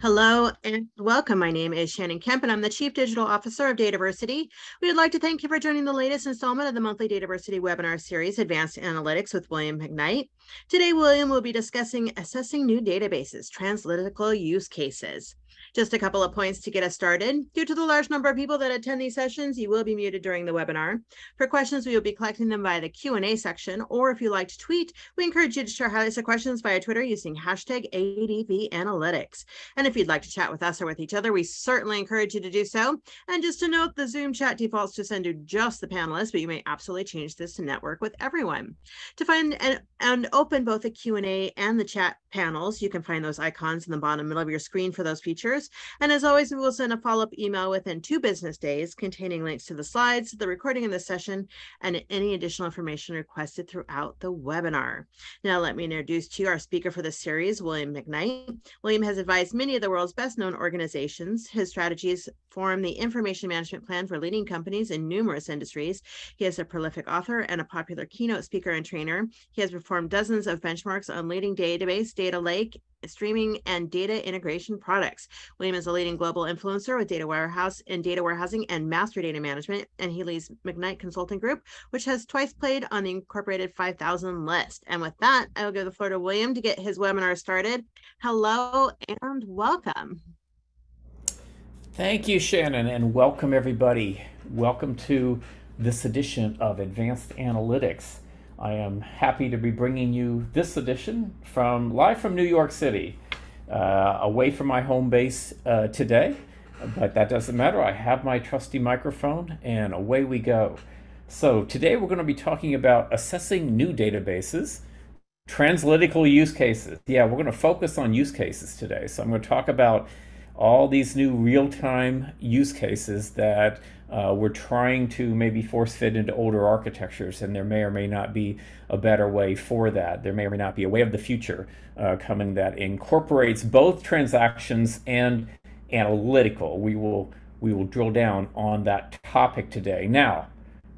Hello and welcome. My name is Shannon Kemp and I'm the Chief Digital Officer of Dataversity. We would like to thank you for joining the latest installment of the monthly Dataversity webinar series, Advanced Analytics with William McKnight. Today, William will be discussing assessing new databases, translytical use cases. Just a couple of points to get us started. Due to the large number of people that attend these sessions, you will be muted during the webinar. For questions, we will be collecting them via the Q&A section, or if you like to tweet, we encourage you to share highlights of questions via Twitter using hashtag ADB Analytics. And if you'd like to chat with us or with each other, we certainly encourage you to do so. And just to note, the Zoom chat defaults to send to just the panelists, but you may absolutely change this to network with everyone. To find and open both the Q&A and the chat panels, you can find those icons in the bottom middle of your screen for those features. And as always, we will send a follow-up email within 2 business days containing links to the slides, the recording of the session, and any additional information requested throughout the webinar. Now, let me introduce to you our speaker for this series, William McKnight. William has advised many of the world's best-known organizations. His strategies form the information management plan for leading companies in numerous industries. He is a prolific author and a popular keynote speaker and trainer. He has performed dozens of benchmarks on leading database, data lake, streaming and data integration products. William is a leading global influencer with data warehousing and master data management, and he leads McKnight Consulting Group, which has twice played on the Incorporated 5000 list. And with that, I will give the floor to William to get his webinar started. Hello and welcome. Thank you, Shannon, and welcome everybody. Welcome to this edition of Advanced Analytics. I am happy to be bringing you this edition from live from New York City, away from my home base today, but that doesn't matter. I have my trusty microphone and away we go. So today we're going to be talking about assessing new databases, translytical use cases. Yeah, we're going to focus on use cases today. So I'm going to talk about all these new real-time use cases that we're trying to maybe force fit into older architectures, and there may or may not be a better way for that. There may or may not be a way of the future coming that incorporates both transactions and analytical. We will drill down on that topic today. Now,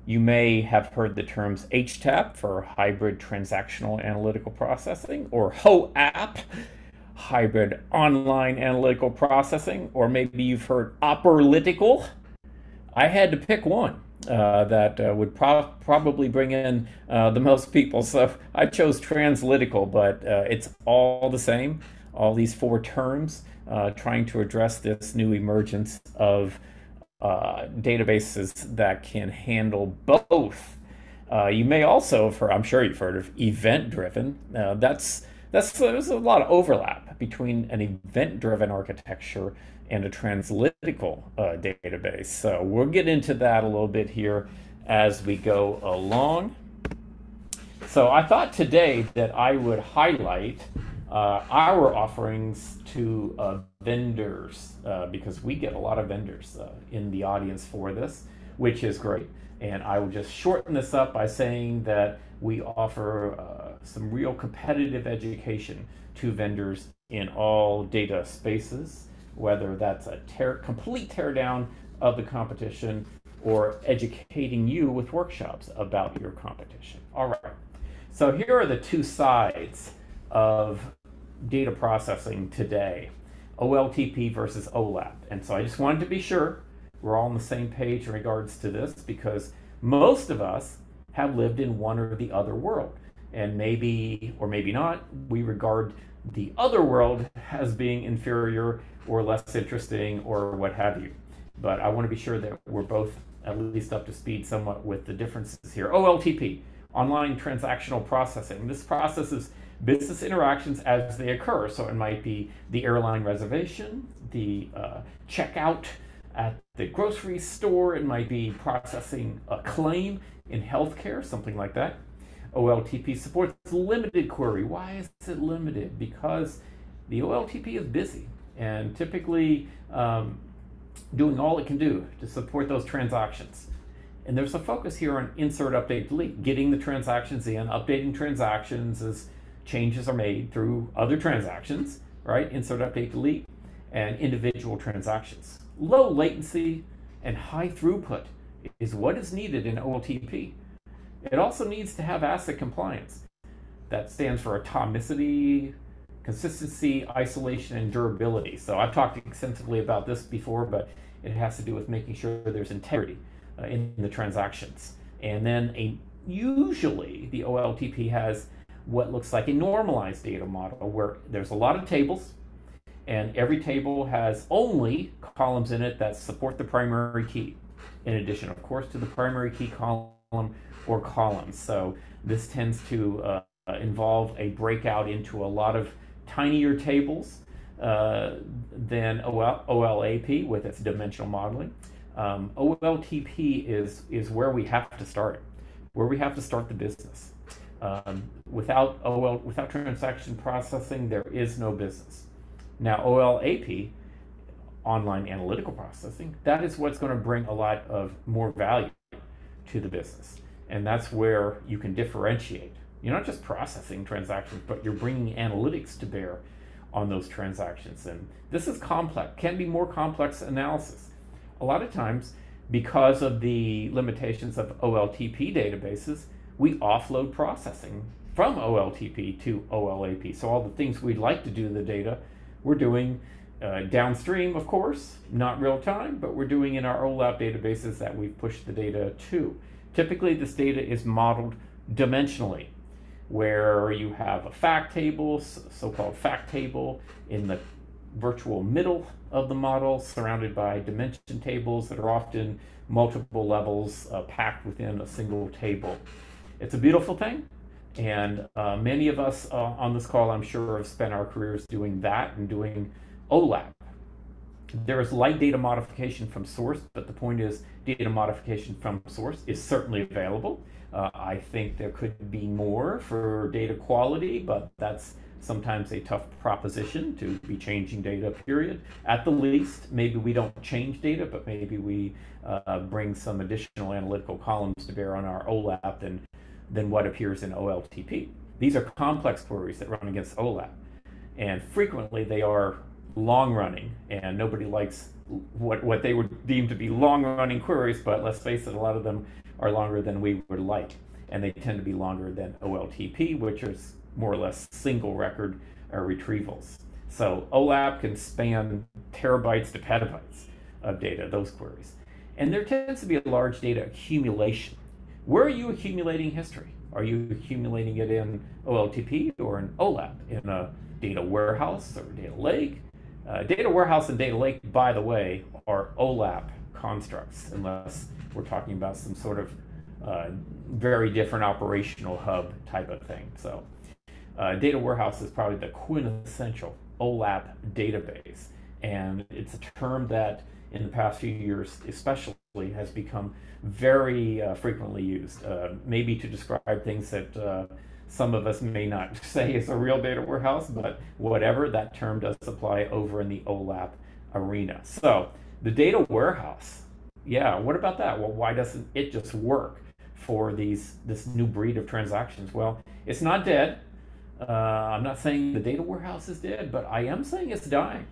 you may have heard the terms HTAP for hybrid transactional analytical processing, or HOAP, hybrid online analytical processing, or maybe you've heard operlytical. I had to pick one that would probably bring in the most people, so I chose translytical, but it's all the same, all these 4 terms trying to address this new emergence of databases that can handle both. You may also have heard, I'm sure you've heard of event-driven. There's a lot of overlap between an event-driven architecture and a translytical database. So we'll get into that a little bit here as we go along. So I thought today that I would highlight our offerings to vendors because we get a lot of vendors in the audience for this, which is great. And I will just shorten this up by saying that we offer some real competitive education to vendors in all data spaces, whether that's a complete teardown of the competition or educating you with workshops about your competition. All right, so here are the 2 sides of data processing today, OLTP versus OLAP. And so I just wanted to be sure we're all on the same page in regards to this, because most of us have lived in one or the other world. And maybe, or maybe not, we regard the other world as being inferior or less interesting or what have you. But I want to be sure that we're both at least up to speed somewhat with the differences here. OLTP, online transactional processing. This processes business interactions as they occur. So it might be the airline reservation, the checkout at the grocery store. It might be processing a claim in healthcare, something like that. OLTP supports limited query. Why is it limited? Because the OLTP is busy and typically doing all it can do to support those transactions. And there's a focus here on insert, update, delete, getting the transactions in, updating transactions as changes are made through other transactions, right? Insert, update, delete, and individual transactions. Low latency and high throughput is what is needed in OLTP. It also needs to have ACID compliance. That stands for atomicity, Consistency, isolation, and durability. So I've talked extensively about this before, but it has to do with making sure there's integrity in the transactions. And then usually the OLTP has what looks like a normalized data model where there's a lot of tables, and every table has only columns in it that support the primary key, in addition, of course, to the primary key column or columns. So this tends to involve a breakout into a lot of tinier tables than OLAP with its dimensional modeling. OLTP is where we have to start, the business. Without transaction processing, there is no business. Now, OLAP, online analytical processing, that is what's going to bring a lot of more value to the business. And that's where you can differentiate. You're not just processing transactions, but you're bringing analytics to bear on those transactions. And this is complex, can be more complex analysis. A lot of times, because of the limitations of OLTP databases, we offload processing from OLTP to OLAP. So all the things we'd like to do to the data, we're doing downstream, of course, not real time, but we're doing in our OLAP databases that we've pushed the data to. Typically, this data is modeled dimensionally, where you have a fact table, so-called fact table, in the virtual middle of the model, surrounded by dimension tables that are often multiple levels packed within a single table. It's a beautiful thing, and many of us on this call, I'm sure, have spent our careers doing that and doing OLAP. There is light data modification from source, but the point is data modification from source is certainly available. I think there could be more for data quality, but that's sometimes a tough proposition to be changing data, period. At the least, maybe we don't change data, but maybe we bring some additional analytical columns to bear on our OLAP than what appears in OLTP. These are complex queries that run against OLAP, and frequently they are long running, and nobody likes what they would deem to be long running queries, but let's face it, a lot of them are longer than we would like, and they tend to be longer than OLTP, which is more or less single record retrievals. So OLAP can span terabytes to petabytes of data, those queries. And there tends to be a large data accumulation. Where are you accumulating history? Are you accumulating it in OLTP or in OLAP, in a data warehouse or data lake? Data warehouse and data lake, by the way, are OLAP constructs, unless we're talking about some sort of very different operational hub type of thing. So data warehouse is probably the quintessential OLAP database. And it's a term that in the past few years especially has become very frequently used, maybe to describe things that some of us may not say is a real data warehouse, but whatever, that term does apply over in the OLAP arena. So the data warehouse, yeah, what about that? Well, why doesn't it just work for this new breed of transactions? Well, it's not dead. I'm not saying the data warehouse is dead, but I am saying it's dying.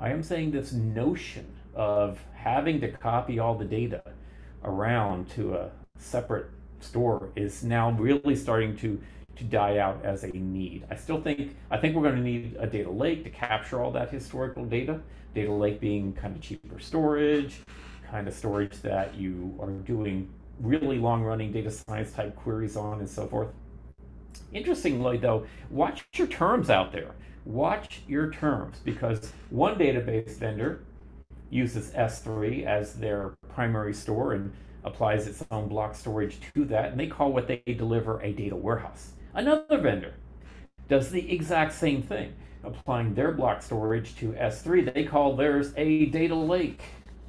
I am saying this notion of having to copy all the data around to a separate store is now really starting to die out as a need. I think we're going to need a data lake to capture all that historical data. Data lake being kind of cheaper storage, kind of storage that you are doing really long-running data science type queries on and so forth. Interestingly though, watch your terms out there. Watch your terms, because one database vendor uses S3 as their primary store and applies its own block storage to that, and they call what they deliver a data warehouse. Another vendor does the exact same thing, applying their block storage to S3. They call theirs a data lake.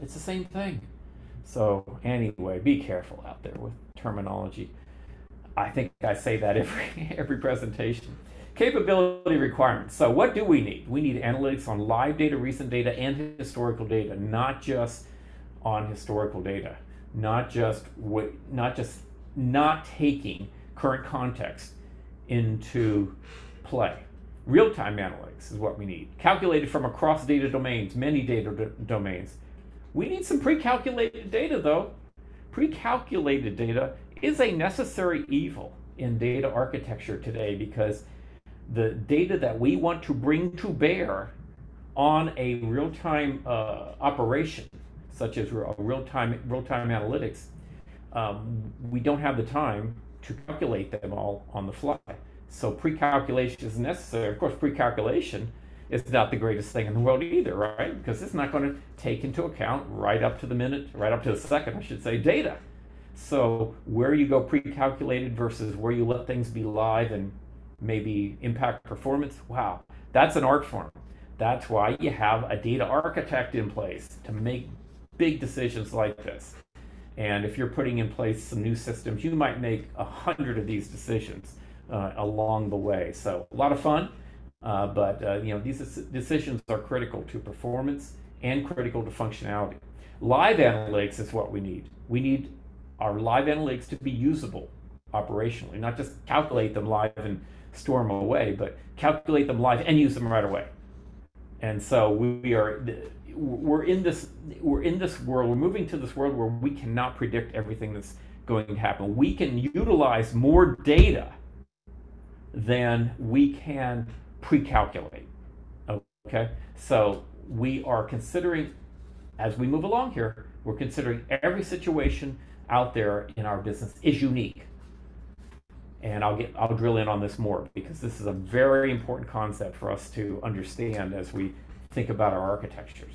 It's the same thing. So anyway, be careful out there with terminology. I think I say that every presentation. Capability requirements. So what do we need? We need analytics on live data, recent data, and historical data, not just on historical data. Not taking current context into play. Real-time analytics is what we need. Calculated from across data domains, many data domains. We need some pre-calculated data though. Pre-calculated data is a necessary evil in data architecture today, because the data that we want to bring to bear on a real-time operation, such as real-time analytics, we don't have the time to calculate them all on the fly. So pre-calculation is necessary. Of course, pre-calculation is not the greatest thing in the world either, right? Because it's not going to take into account right up to the minute, right up to the second, I should say, data. So where you go pre-calculated versus where you let things be live and maybe impact performance, wow, that's an art form. That's why you have a data architect in place to make big decisions like this. And if you're putting in place some new systems, you might make 100 of these decisions along the way. So a lot of fun, you know, these decisions are critical to performance and critical to functionality. Live analytics is what we need. We need our live analytics to be usable operationally, not just calculate them live and store them away, but calculate them live and use them right away. And so we're moving to this world where we cannot predict everything that's going to happen. We can utilize more data than we can pre-calculate, okay? So we are considering, as we move along here, we're considering every situation out there in our business is unique. And I'll drill in on this more, because this is a very important concept for us to understand as we think about our architectures.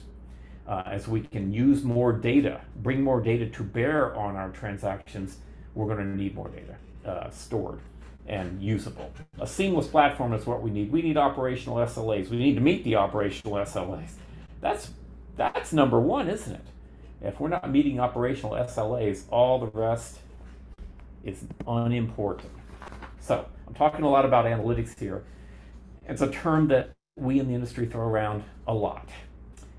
As we can use more data, bring more data to bear on our transactions, we're going to need more data stored and usable. A seamless platform is what we need. We need operational SLAs. We need to meet the operational SLAs. That's number one, isn't it? If we're not meeting operational SLAs, all the rest is unimportant. So I'm talking a lot about analytics here. It's a term that we in the industry throw around a lot,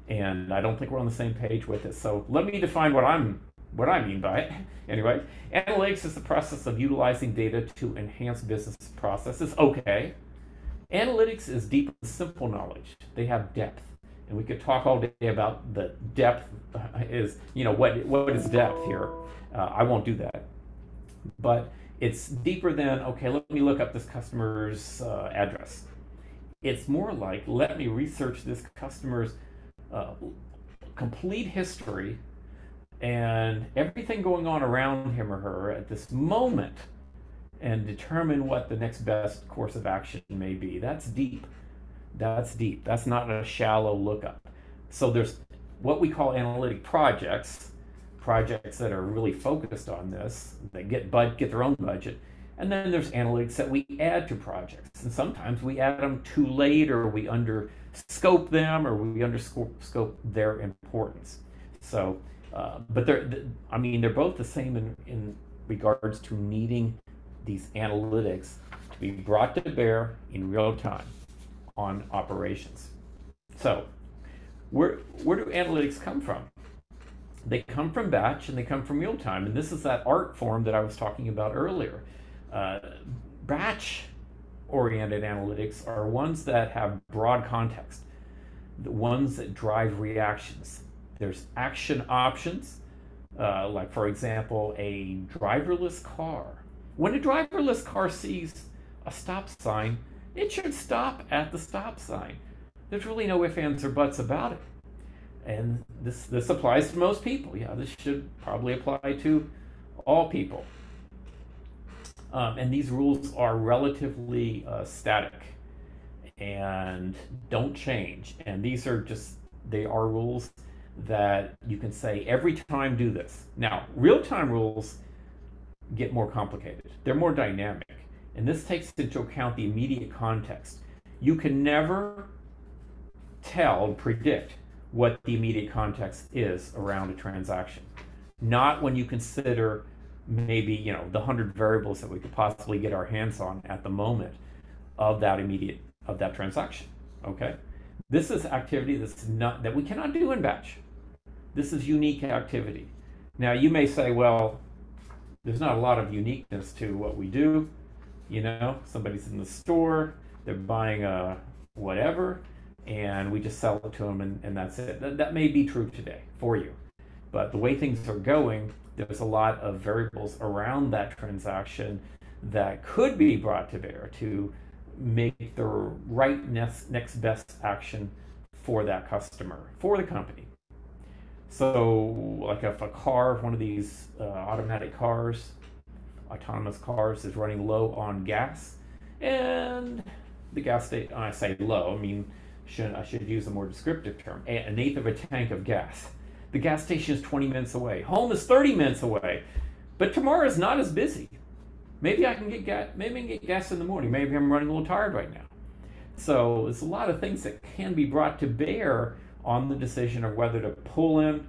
and I don't think we're on the same page with it. So let me define what I mean by it. Anyway, analytics is the process of utilizing data to enhance business processes. Okay. Analytics is deep and simple knowledge. They have depth. And we could talk all day about the depth is, you know, what is depth here? I won't do that. But it's deeper than, okay, let me look up this customer's address. It's more like, let me research this customer's complete history and everything going on around him or her at this moment and determine what the next best course of action may be. That's deep. That's deep. That's not a shallow lookup. So there's what we call analytic projects, projects that are really focused on this. They get their own budget. And then there's analytics that we add to projects. And sometimes we add them too late, or we underscope them, or we underscope their importance. So, but I mean, they're both the same in regards to needing these analytics to be brought to bear in real time on operations. So where do analytics come from? They come from batch and they come from real time. And this is that art form that I was talking about earlier. Batch-oriented analytics are ones that have broad context, the ones that drive reactions. There's action options, like, for example, a driverless car. When a driverless car sees a stop sign, it should stop at the stop sign. There's really no ifs, ands, or buts about it. And this applies to most people. Yeah, this should probably apply to all people. And these rules are relatively static and don't change. And these are just, they are rules that you can say every time do this. Now, real-time rules get more complicated. They're more dynamic. And this takes into account the immediate context. You can never tell, predict what the immediate context is around a transaction. Not when you consider maybe, you know, the 100 variables that we could possibly get our hands on at the moment of that immediate, of that transaction, okay? This is activity that's not, that we cannot do in batch. This is unique activity. Now you may say, well, there's not a lot of uniqueness to what we do. You know, somebody's in the store, they're buying a whatever, and we just sell it to them, and that's it. That may be true today for you, but the way things are going, there's a lot of variables around that transaction that could be brought to bear to make the right next best action for that customer, for the company. So like if a car, one of these automatic cars, autonomous cars is running low on gas, and the gas station, I say low, I mean, I should use a more descriptive term, 1/8 of a tank of gas. The gas station is 20 minutes away. Home is 30 minutes away, but tomorrow is not as busy. Maybe I can get gas, maybe I can get gas in the morning. Maybe I'm running a little tired right now. So there's a lot of things that can be brought to bear on the decision of whether to pull in,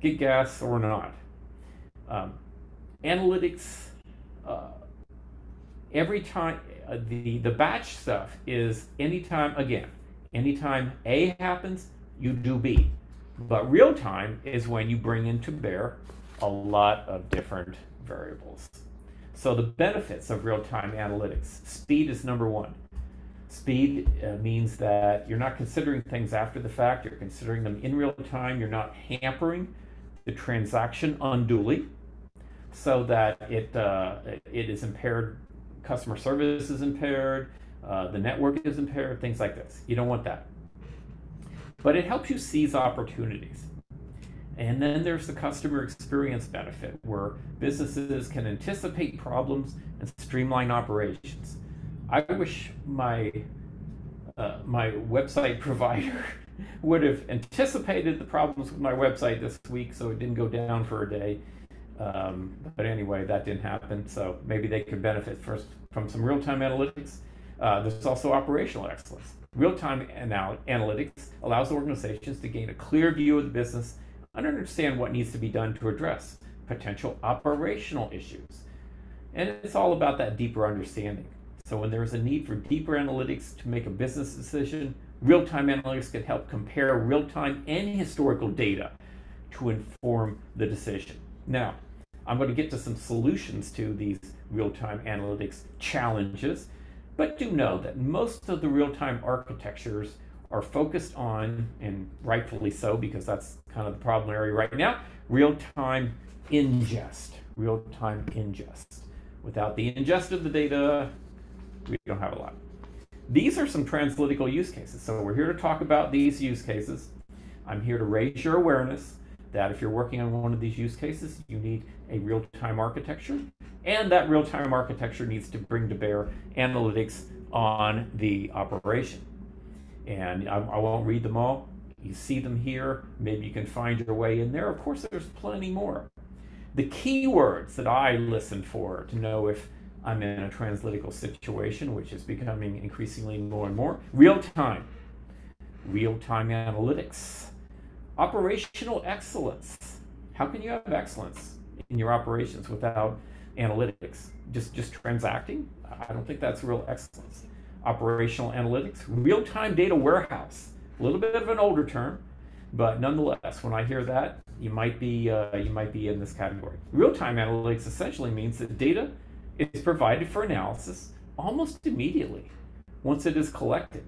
get gas or not. Analytics, every time, the batch stuff is anytime, again, anytime A happens, you do B. But real time is when you bring into bear a lot of different variables. So the benefits of real-time analytics, speed is number one. Speed means that you're not considering things after the fact, you're considering them in real time, you're not hampering the transaction unduly so that it is impaired, customer service is impaired, the network is impaired, things like this. You don't want that. But it helps you seize opportunities. And then there's the customer experience benefit where businesses can anticipate problems and streamline operations. I wish my my website provider would have anticipated the problems with my website this week so it didn't go down for a day. But anyway, that didn't happen. So maybe they could benefit first from some real-time analytics. There's also operational excellence. Real-time analytics allows organizations to gain a clear view of the business and understand what needs to be done to address potential operational issues. And it's all about that deeper understanding. So when there is a need for deeper analytics to make a business decision, real-time analytics can help compare real-time and historical data to inform the decision. Now, I'm going to get to some solutions to these real-time analytics challenges, but do know that most of the real-time architectures are focused on, and rightfully so, because that's kind of the problem area right now, real-time ingest, real-time ingest. Without the ingest of the data, we don't have a lot. These are some translytical use cases. So we're here to talk about these use cases. I'm here to raise your awareness that if you're working on one of these use cases, you need a real-time architecture, and that real-time architecture needs to bring to bear analytics on the operation. And I won't read them all. You see them here. Maybe you can find your way in there. Of course, there's plenty more. The keywords that I listen for to know if I'm in a translytical situation, which is becoming increasingly more and more. Real-time. Real-time analytics. Operational excellence. How can you have excellence in your operations without analytics? Just transacting? I don't think that's real excellence. Operational analytics. Real-time data warehouse. A little bit of an older term, but nonetheless, when I hear that, you might be in this category. Real-time analytics essentially means that data is provided for analysis almost immediately once it is collected.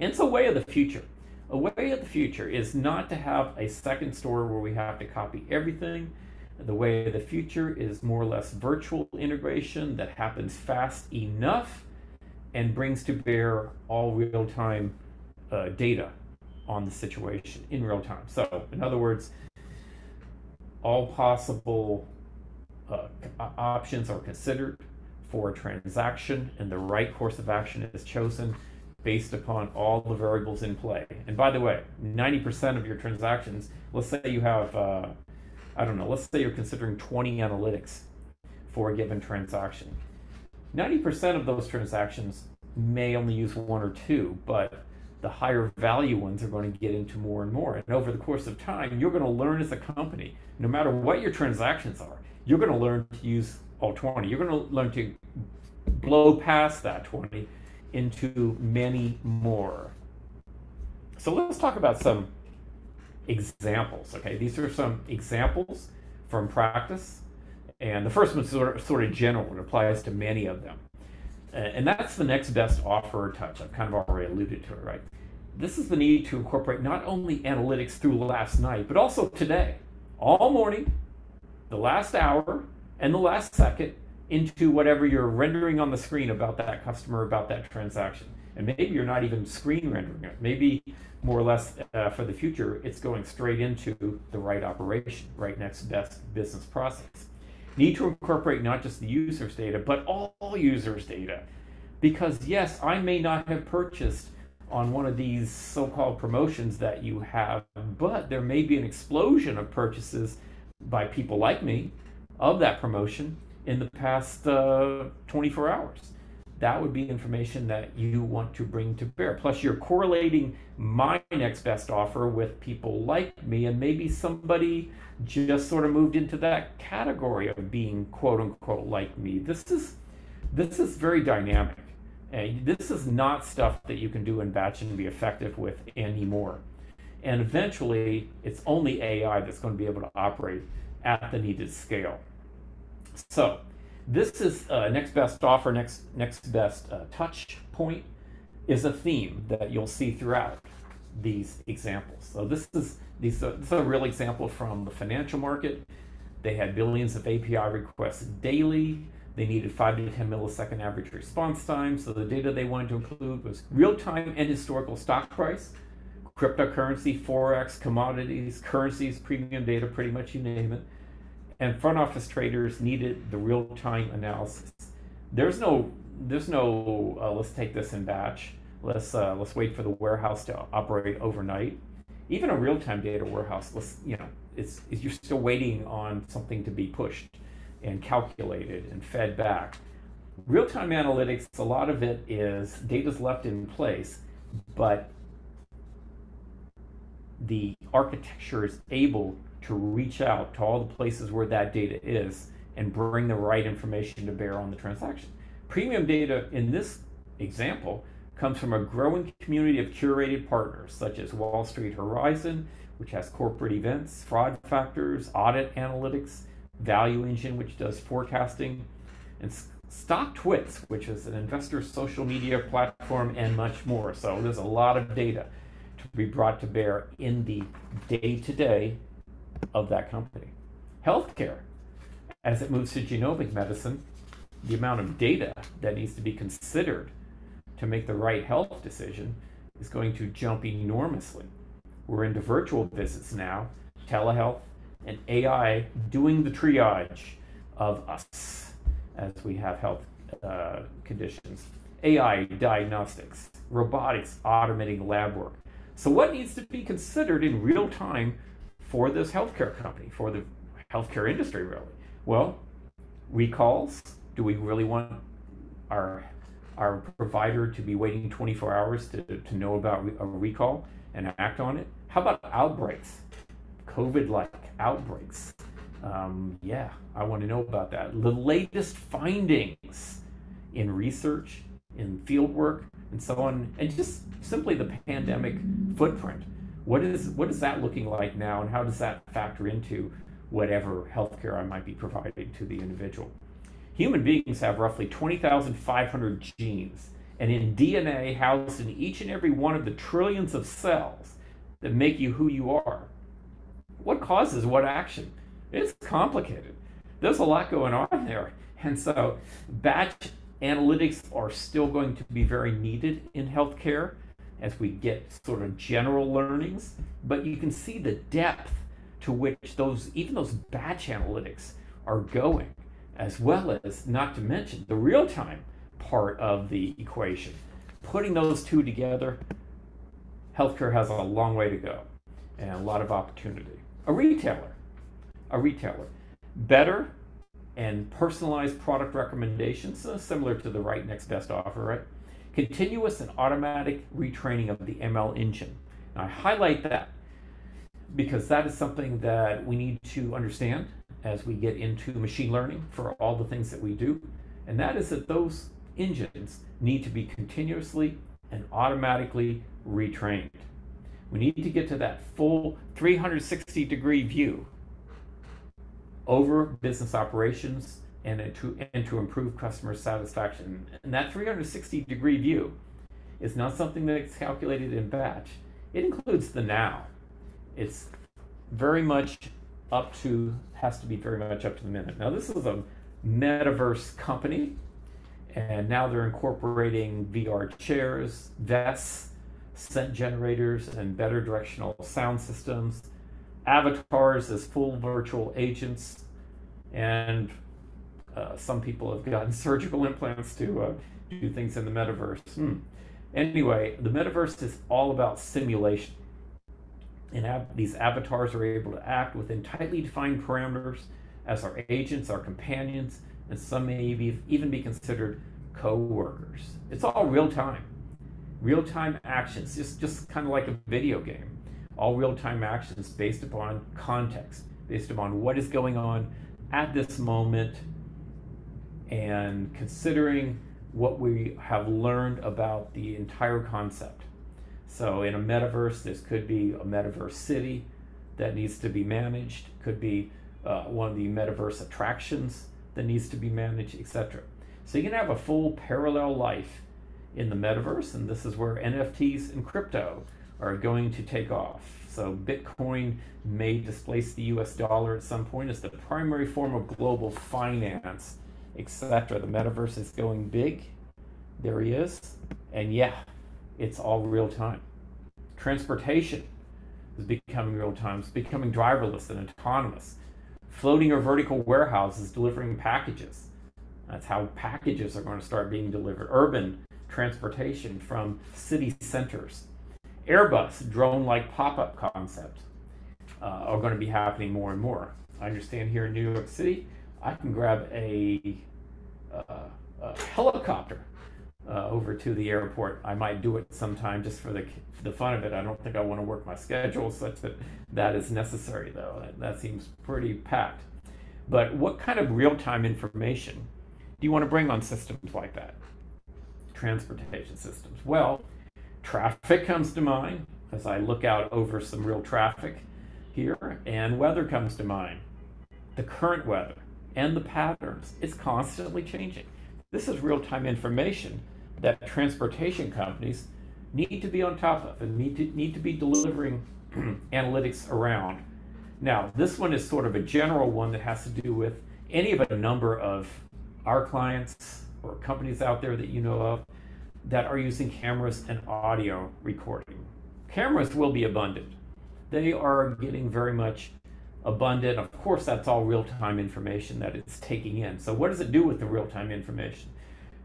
And it's a way of the future. A way of the future is not to have a second store where we have to copy everything. The way of the future is more or less virtual integration that happens fast enough and brings to bear all real-time data on the situation in real time. So in other words, all possible options are considered for a transaction, and the right course of action is chosen based upon all the variables in play. And by the way, 90% of your transactions, let's say you have, I don't know, let's say you're considering 20 analytics for a given transaction. 90% of those transactions may only use one or two, but the higher value ones are going to get into more and more. And over the course of time, you're going to learn as a company, no matter what your transactions are, you're going to learn to use all 20. You're going to learn to blow past that 20 into many more. So let's talk about some examples. Okay, these are some examples from practice. And the first one's sort of general. It applies to many of them. And that's the next best offer touch. I've kind of already alluded to it, right? This is the need to incorporate not only analytics through last night, but also today, all morning, the last hour, and the last second, into whatever you're rendering on the screen about that customer, about that transaction. And maybe you're not even screen rendering it. Maybe more or less for the future, it's going straight into the right operation, right next best business process. Need to incorporate not just the user's data, but all users' data. Because yes, I may not have purchased on one of these so-called promotions that you have, but there may be an explosion of purchases by people like me of that promotion in the past 24 hours. That would be information that you want to bring to bear. Plus you're correlating my next best offer with people like me, and maybe somebody just sort of moved into that category of being quote unquote like me. This is very dynamic. And this is not stuff that you can do in batch and be effective with anymore. And eventually it's only AI that's going to be able to operate at the needed scale. So this is next best offer, next best touch point is a theme that you'll see throughout these examples. So this is a real example from the financial market. They had billions of API requests daily. They needed 5 to 10 millisecond average response time. So the data they wanted to include was real-time and historical stock price, cryptocurrency, Forex, commodities, currencies, premium data, pretty much you name it. And front office traders needed the real-time analysis. There's no let's take this in batch. Let's wait for the warehouse to operate overnight. Even a real-time data warehouse, you're still waiting on something to be pushed and calculated and fed back. Real-time analytics, a lot of it is data's left in place, but the architecture is able to reach out to all the places where that data is and bring the right information to bear on the transaction. Premium data in this example comes from a growing community of curated partners such as Wall Street Horizon, which has corporate events, fraud factors, audit analytics, Value Engine, which does forecasting, and StockTwits, which is an investor social media platform, and much more. So there's a lot of data to be brought to bear in the day-to-day of that company. Healthcare, as it moves to genomic medicine, the amount of data that needs to be considered to make the right health decision is going to jump enormously. We're into virtual visits now, telehealth, and AI doing the triage of us as we have health conditions. AI diagnostics, robotics, automating lab work. So what needs to be considered in real time for this healthcare company, for the healthcare industry, really? Well, recalls. Do we really want our provider to be waiting 24 hours to know about a recall and act on it? How about outbreaks? COVID-like outbreaks. Yeah, I want to know about that. The latest findings in research, in field work, and so on, and just simply the pandemic footprint. What is that looking like now, and how does that factor into whatever healthcare I might be providing to the individual? Human beings have roughly 20,500 genes, and in DNA housed in each and every one of the trillions of cells that make you who you are. What causes what action? It's complicated. There's a lot going on there. And so batch analytics are still going to be very needed in healthcare as we get sort of general learnings, but you can see the depth to which even those batch analytics are going, as well as, not to mention, the real-time part of the equation. Putting those two together, healthcare has a long way to go and a lot of opportunity. A retailer, better and personalized product recommendations, similar to the right next best offer, right? Continuous and automatic retraining of the ML engine. Now, I highlight that because that is something that we need to understand as we get into machine learning for all the things that we do. And that is that those engines need to be continuously and automatically retrained. We need to get to that full 360-degree view over business operations and to improve customer satisfaction. And that 360-degree view is not something that's calculated in batch. It includes the now. It's very much has to be very much up to the minute. Now, this is a metaverse company, and now they're incorporating VR chairs, vests, scent generators, and better directional sound systems, avatars as full virtual agents, and some people have gotten surgical implants to do things in the metaverse. Anyway, the metaverse is all about simulation, and these avatars are able to act within tightly defined parameters as our agents, our companions, and some may even be considered co-workers. It's all real-time actions, just kind of like a video game. All real-time actions based upon context, based upon what is going on at this moment, and considering what we have learned about the entire concept. So in a metaverse, this could be a metaverse city that needs to be managed, could be one of the metaverse attractions that needs to be managed, etc. So you can have a full parallel life in the metaverse, and this is where NFTs and crypto are going to take off. So Bitcoin may displace the US dollar at some point as the primary form of global finance, etc. The metaverse is going big. There he is. And yeah, it's all real time. Transportation is becoming real time. It's becoming driverless and autonomous. Floating or vertical warehouses delivering packages. That's how packages are going to start being delivered. Urban transportation from city centers. Airbus, drone-like pop-up concepts are going to be happening more and more. I understand here in New York City, I can grab a helicopter over to the airport. I might do it sometime just for the fun of it. I don't think I want to work my schedule such that that is necessary, though. That seems pretty packed. But what kind of real-time information do you want to bring on systems like that? Transportation systems. Well, traffic comes to mind as I look out over some real traffic here, and weather comes to mind. The current weather and the patterns, it's constantly changing. This is real-time information that transportation companies need to be on top of and need to be delivering analytics around. Now, this one is sort of a general one that has to do with any of a number of our clients or companies out there that you know of that are using cameras and audio recording. Cameras will be abundant. They are getting very much abundant. Of course, that's all real-time information that it's taking in. So what does it do with the real-time information?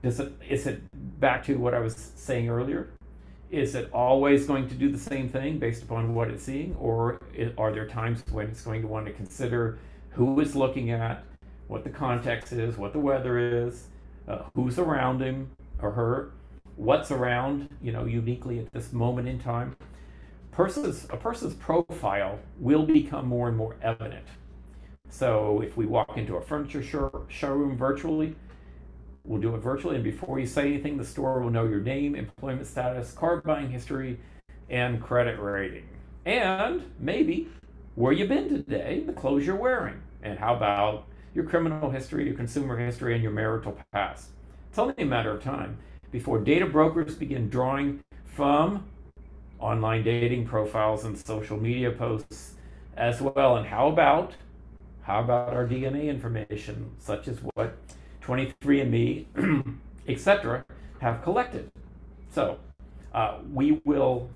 Is it back to what I was saying earlier? Is it always going to do the same thing based upon what it's seeing? Or are there times when it's going to want to consider who it's looking at, what the context is, what the weather is, who's around him or her, what's around, you know, uniquely at this moment in time? A person's profile will become more and more evident. So if we walk into a furniture showroom virtually, we'll do it virtually, and before you say anything, the store will know your name, employment status, car buying history, and credit rating. And maybe where you've been today, the clothes you're wearing, and how about your criminal history, your consumer history, and your marital past. It's only a matter of time before data brokers begin drawing from online dating profiles and social media posts as well. And how about our DNA information, such as what 23andMe, etc. have collected? So we will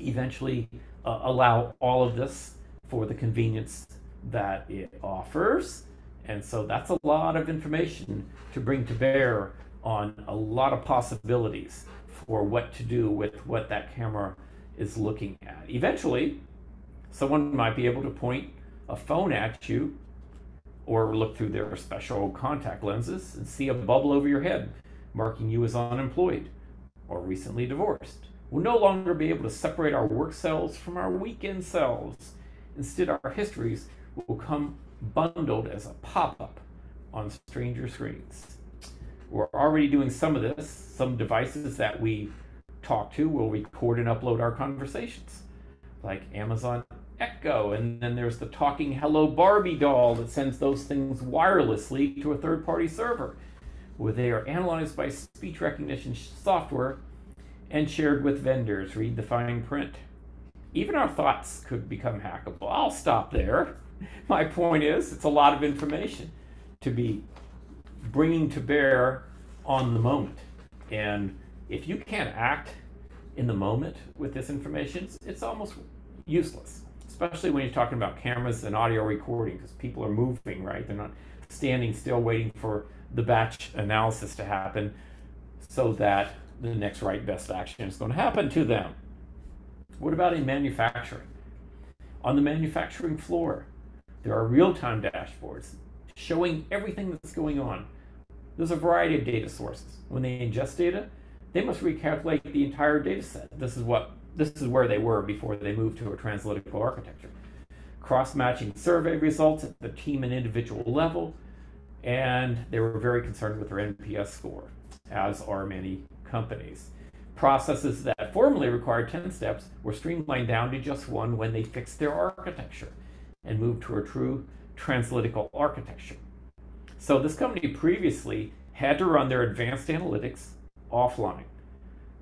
eventually allow all of this for the convenience that it offers. And so that's a lot of information to bring to bear on a lot of possibilities for what to do with what that camera is looking at. Eventually, someone might be able to point a phone at you or look through their special contact lenses and see a bubble over your head marking you as unemployed or recently divorced. We'll no longer be able to separate our work selves from our weekend selves. Instead, our histories will come bundled as a pop-up on stranger screens. We're already doing some of this. Some devices that we talk to will record and upload our conversations, like Amazon Echo, and then there's the talking Hello Barbie doll that sends those things wirelessly to a third-party server, where they are analyzed by speech recognition software and shared with vendors. Read the fine print. Even our thoughts could become hackable. I'll stop there. My point is, it's a lot of information to be bringing to bear on the moment. And if you can't act in the moment with this information, it's almost useless, especially when you're talking about cameras and audio recording, because people are moving, right? They're not standing still waiting for the batch analysis to happen so that the next right best action is going to happen to them. What about in manufacturing? On the manufacturing floor, there are real-time dashboards showing everything that's going on. There's a variety of data sources. When they ingest data, they must recalculate the entire data set. This is where they were before they moved to a translytical architecture. Cross-matching survey results at the team and individual level, and they were very concerned with their NPS score, as are many companies. Processes that formerly required 10 steps were streamlined down to just one when they fixed their architecture and moved to a true translytical architecture. So this company previously had to run their advanced analytics offline.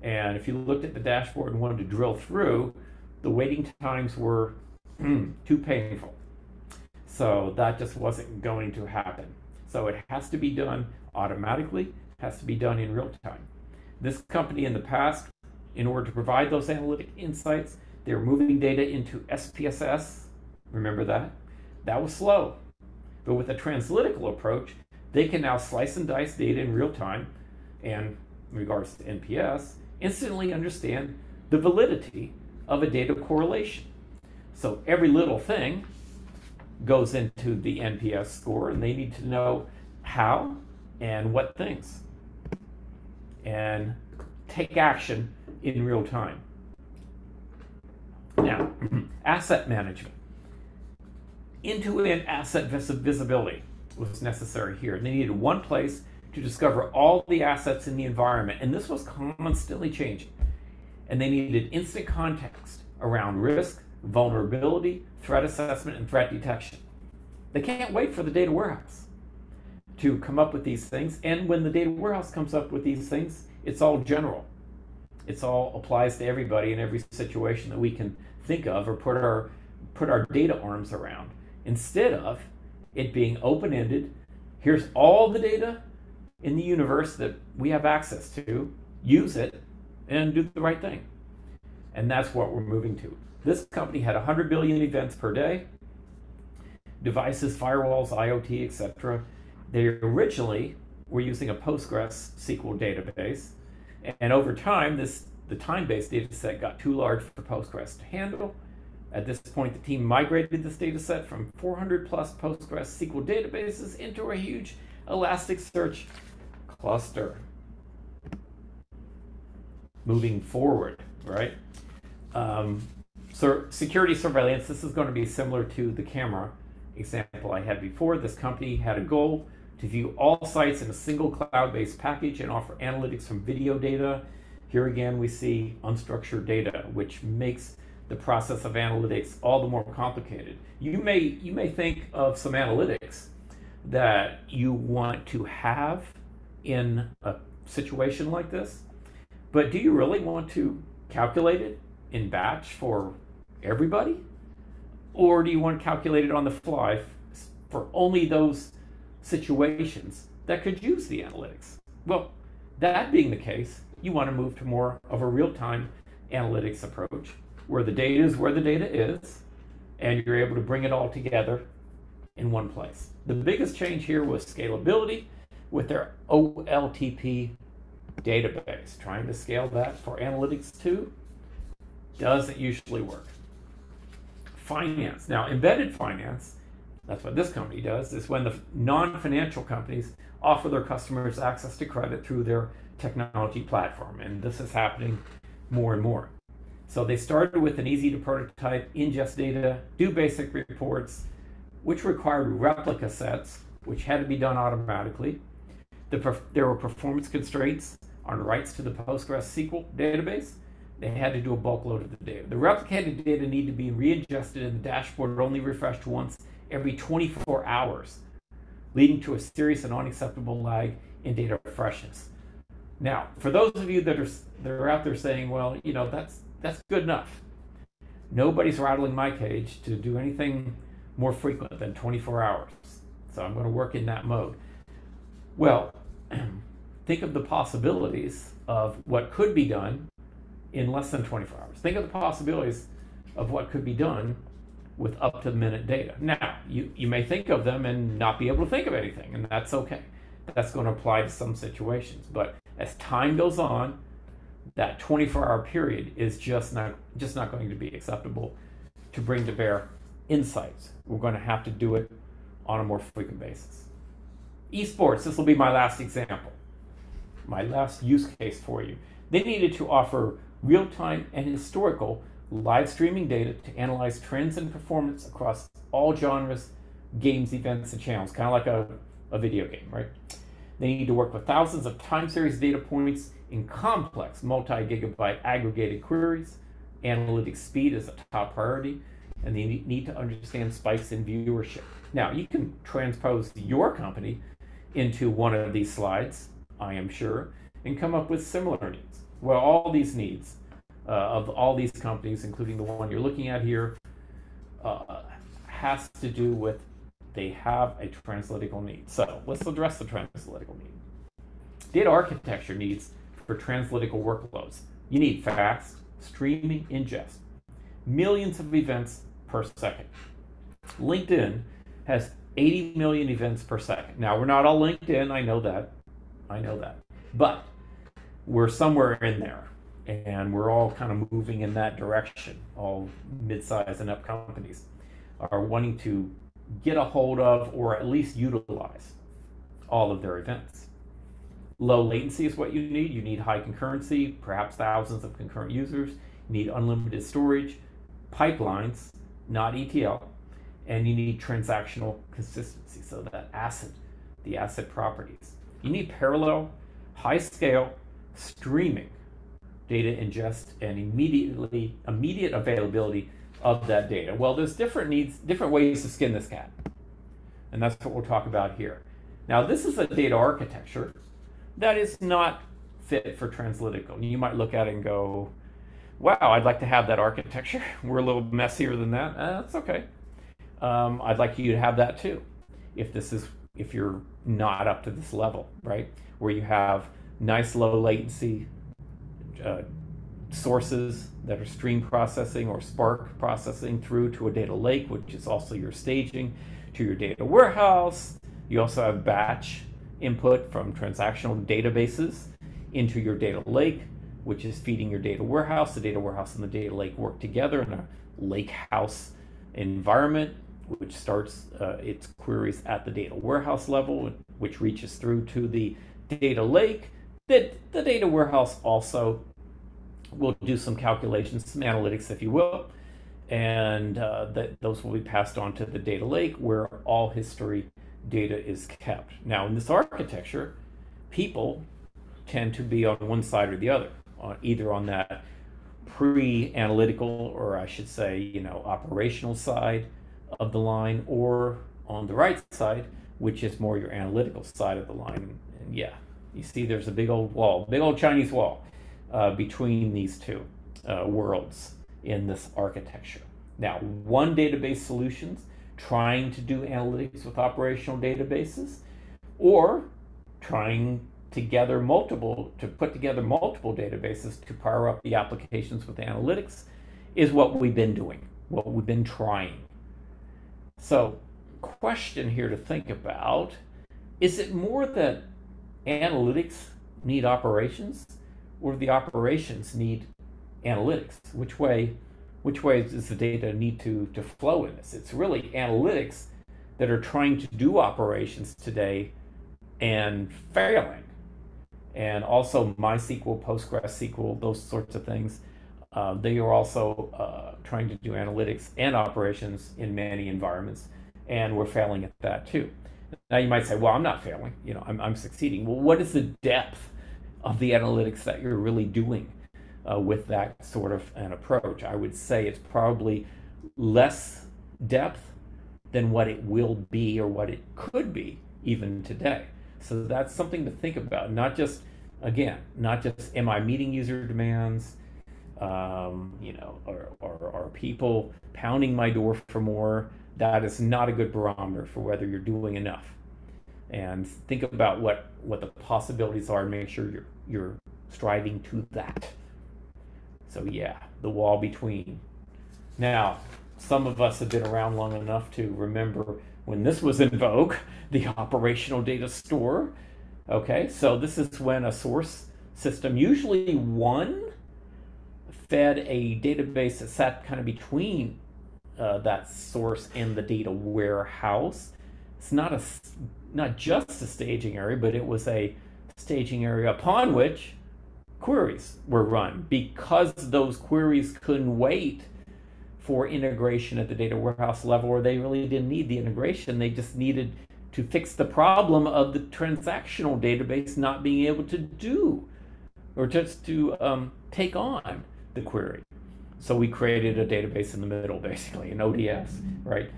And if you looked at the dashboard and wanted to drill through, the waiting times were too painful. So that just wasn't going to happen. So it has to be done automatically, it has to be done in real time. This company in the past, in order to provide those analytic insights, they were moving data into SPSS. Remember that? That was slow. But with a translytical approach, they can now slice and dice data in real time and, in regards to NPS, instantly understand the validity of a data correlation. So every little thing goes into the NPS score, and they need to know how and what things, and take action in real time. Now, asset management. End-to-end asset visibility was necessary here. They needed one place to discover all the assets in the environment, and this was constantly changing. And they needed instant context around risk, vulnerability, threat assessment, and threat detection. They can't wait for the data warehouse to come up with these things, and when the data warehouse comes up with these things, it's all general. It's all applies to everybody in every situation that we can think of or put our data arms around, instead of it being open-ended. Here's all the data in the universe that we have access to, use it and do the right thing. And that's what we're moving to. This company had 100 billion events per day, devices, firewalls, IoT, etc. They originally were using a PostgreSQL database, and over time, the time-based data set got too large for Postgres to handle. At this point, the team migrated this data set from 400 plus PostgreSQL databases into a huge Elasticsearch cluster. Moving forward, right? So security surveillance, this is going to be similar to the camera example I had before. This company had a goal to view all sites in a single cloud-based package and offer analytics from video data. Here again, we see unstructured data, which makes the process of analytics all the more complicated. You may think of some analytics that you want to have in a situation like this, but do you really want to calculate it in batch for everybody? Or do you want to calculate it on the fly for only those situations that could use the analytics? Well, that being the case, you want to move to more of a real-time analytics approach where the data is where the data is, and you're able to bring it all together in one place. The biggest change here was scalability with their OLTP database. Trying to scale that for analytics too doesn't usually work. Finance. Now, embedded finance, that's what this company does, is when the non-financial companies offer their customers access to credit through their technology platform, and this is happening more and more. So they started with an easy to prototype, ingest data, do basic reports, which required replica sets, which had to be done automatically. There were performance constraints on rights to the PostgreSQL database. They had to do a bulk load of the data. The replicated data needed to be re-ingested, and the dashboard only refreshed once every 24 hours, leading to a serious and unacceptable lag in data freshness. Now, for those of you that are out there saying, well, you know, that's good enough. Nobody's rattling my cage to do anything more frequent than 24 hours. So I'm going to work in that mode. Well, think of the possibilities of what could be done in less than 24 hours. Think of the possibilities of what could be done with up-to-the-minute data. Now, you may think of them and not be able to think of anything, and that's okay. That's going to apply to some situations. But as time goes on, that 24-hour period is just not going to be acceptable to bring to bear insights. We're going to have to do it on a more frequent basis. Esports, this will be my last example, my last use case for you. They needed to offer real-time and historical live streaming data to analyze trends and performance across all genres, games, events, and channels, kind of like a video game, right? They need to work with thousands of time series data points in complex multi-gigabyte aggregated queries. Analytic speed is a top priority, and they need to understand spikes in viewership. Now, you can transpose your company into one of these slides, I am sure, and come up with similar needs. Well, all these needs of all these companies, including the one you're looking at here, has to do with they have a translytical need. So let's address the translytical need. Data architecture needs for translytical workloads. You need fast, streaming, ingest, millions of events per second. LinkedIn has 80 million events per second. Now, we're not all LinkedIn, I know that. But we're somewhere in there, and we're all kind of moving in that direction. All mid-size and up companies are wanting to get a hold of or at least utilize all of their events. Low latency is what you need. You need high concurrency, perhaps thousands of concurrent users. You need unlimited storage, pipelines, not ETL, and you need transactional consistency, so that ACID, the ACID properties. You need parallel, high scale, streaming, data ingest, and immediate availability of that data. Well, there's different needs, different ways to skin this cat, and that's what we'll talk about here. Now, this is a data architecture that is not fit for translytical. You might look at it and go, wow, I'd like to have that architecture. We're a little messier than that. That's okay. I'd like you to have that too, if you're not up to this level, right? Where you have nice low latency sources that are stream processing or Spark processing through to a data lake, which is also your staging, to your data warehouse. You also have batch input from transactional databases into your data lake, which is feeding your data warehouse. The data warehouse and the data lake work together in a lake house environment, which starts its queries at the data warehouse level, which reaches through to the data lake. That the data warehouse also will do some calculations, some analytics, if you will, and those will be passed on to the data lake, where all history data is kept. Now, in this architecture, people tend to be on one side or the other, either on that pre-analytical, or I should say, operational side of the line, or on the right side, which is more your analytical side of the line. And yeah, you see there's a big old wall, big old Chinese wall between these two worlds in this architecture. Now, one database solutions trying to do analytics with operational databases, or trying to gather multiple, to put together multiple databases to power up the applications with analytics, is what we've been doing, what we've been trying. So, question here to think about, is it more that analytics need operations, or the operations need analytics? Which way does the data need to flow in this? It's really analytics that are trying to do operations today and failing. And also MySQL, PostgreSQL, those sorts of things. They are also trying to do analytics and operations in many environments, and we're failing at that too. Now you might say, well, I'm not failing, I'm succeeding. Well, what is the depth of the analytics that you're really doing with that sort of an approach? I would say it's probably less depth than what it will be or what it could be even today. So that's something to think about. Not just, again, not just am I meeting user demands, or are people pounding my door for more? That is not a good barometer for whether you're doing enough. and think about what the possibilities are and make sure you're striving to that. So yeah, the wall between. Now, some of us have been around long enough to remember when this was in vogue, the operational data store. Okay, so this is when a source system, usually one, fed a database that sat kind of between that source and the data warehouse. It's not just a staging area, but it was a staging area upon which queries were run, because those queries couldn't wait for integration at the data warehouse level, or they really didn't need the integration. They just needed to fix the problem of the transactional database not being able to do, or just to take on the query. So we created a database in the middle, basically, an ODS, right?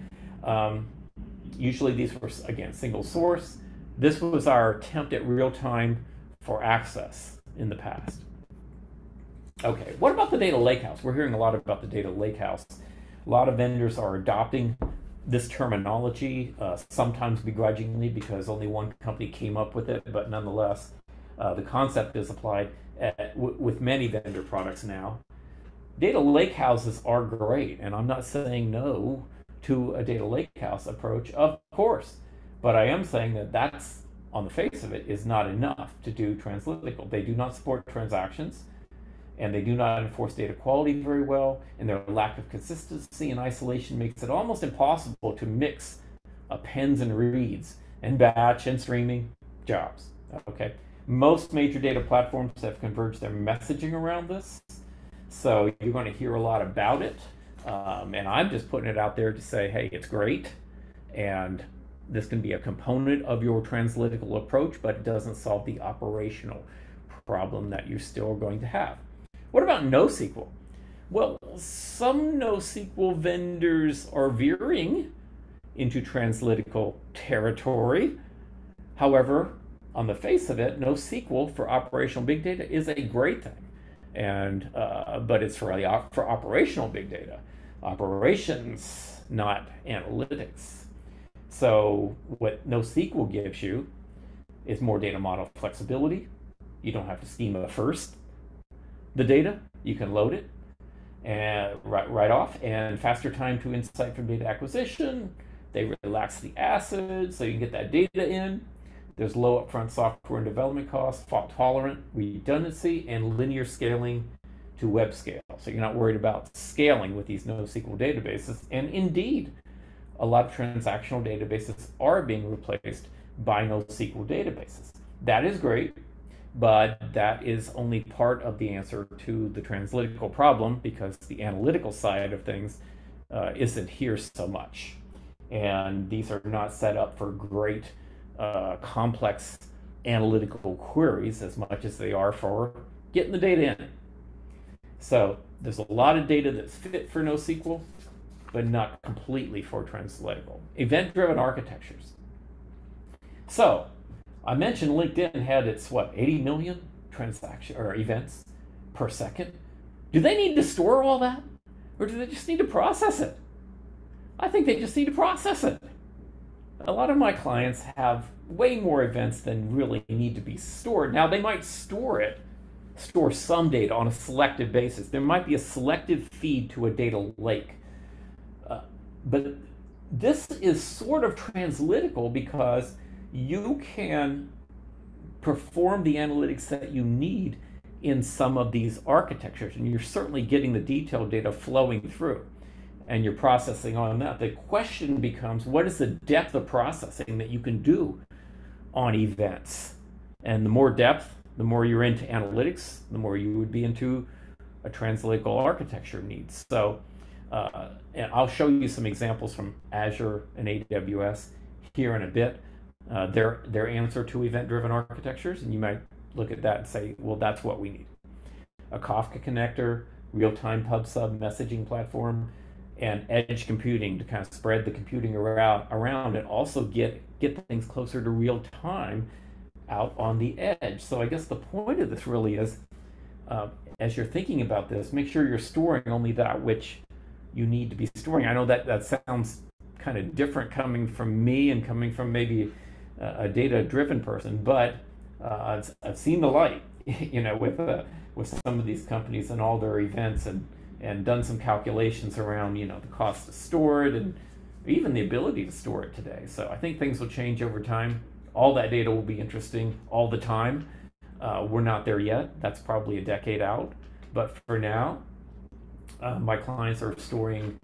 Usually these were, again, single source. This was our attempt at real time for access in the past. Okay, what about the data lakehouse? We're hearing a lot about the data lakehouse. A lot of vendors are adopting this terminology, sometimes begrudgingly, because only one company came up with it, but nonetheless, the concept is applied with many vendor products now. Data lakehouses are great, and I'm not saying no to a data lakehouse approach, of course, but I am saying that that's, on the face of it, is not enough to do translytical. They do not support transactions, and they do not enforce data quality very well, and their lack of consistency and isolation makes it almost impossible to mix appends and reads and batch and streaming jobs. Okay, most major data platforms have converged their messaging around this, so you're going to hear a lot about it, and I'm just putting it out there to say, hey, it's great, and this can be a component of your translytical approach, but it doesn't solve the operational problem that you're still going to have. What about NoSQL? Well, some NoSQL vendors are veering into translytical territory. However, on the face of it, NoSQL for operational big data is a great thing, and but it's really for operational big data, operations, not analytics. So what NoSQL gives you is more data model flexibility. You don't have to schema first the data, you can load it and right off, and faster time to insight from data acquisition. They relax the ACID so you can get that data in. There's low upfront software and development costs, fault tolerant, redundancy, and linear scaling to web scale. So you're not worried about scaling with these NoSQL databases. And indeed, a lot of transactional databases are being replaced by NoSQL databases. That is great, but that is only part of the answer to the translytical problem, because the analytical side of things isn't here so much. And these are not set up for great complex analytical queries as much as they are for getting the data in. So there's a lot of data that's fit for NoSQL, but not completely for translytical. Event-driven architectures. So I mentioned LinkedIn had its, what, 80 million transactions or events per second. Do they need to store all that? Or do they just need to process it? I think they just need to process it. A lot of my clients have way more events than really need to be stored. Now, they might store some data on a selective basis. There might be a selective feed to a data lake. But this is sort of translytical, because you can perform the analytics that you need in some of these architectures, and you're certainly getting the detailed data flowing through, and you're processing on that. The question becomes, what is the depth of processing that you can do on events? And the more depth, the more you're into analytics, the more you would be into a translytical architecture needs. So, and I'll show you some examples from Azure and AWS here in a bit. Their answer to event-driven architectures, and you might look at that and say, well, that's what we need. A Kafka connector, real-time pub-sub messaging platform, and edge computing to kind of spread the computing around and also get things closer to real-time out on the edge. So I guess the point of this really is, as you're thinking about this, make sure you're storing only that which you need to be storing. I know that sounds kind of different coming from me and coming from maybe a data-driven person, but I've seen the light, you know, with some of these companies and all their events, and done some calculations around, you know, the cost to store it and even the ability to store it today. So I think things will change over time. All that data will be interesting all the time. We're not there yet. That's probably a decade out. But for now, my clients are storing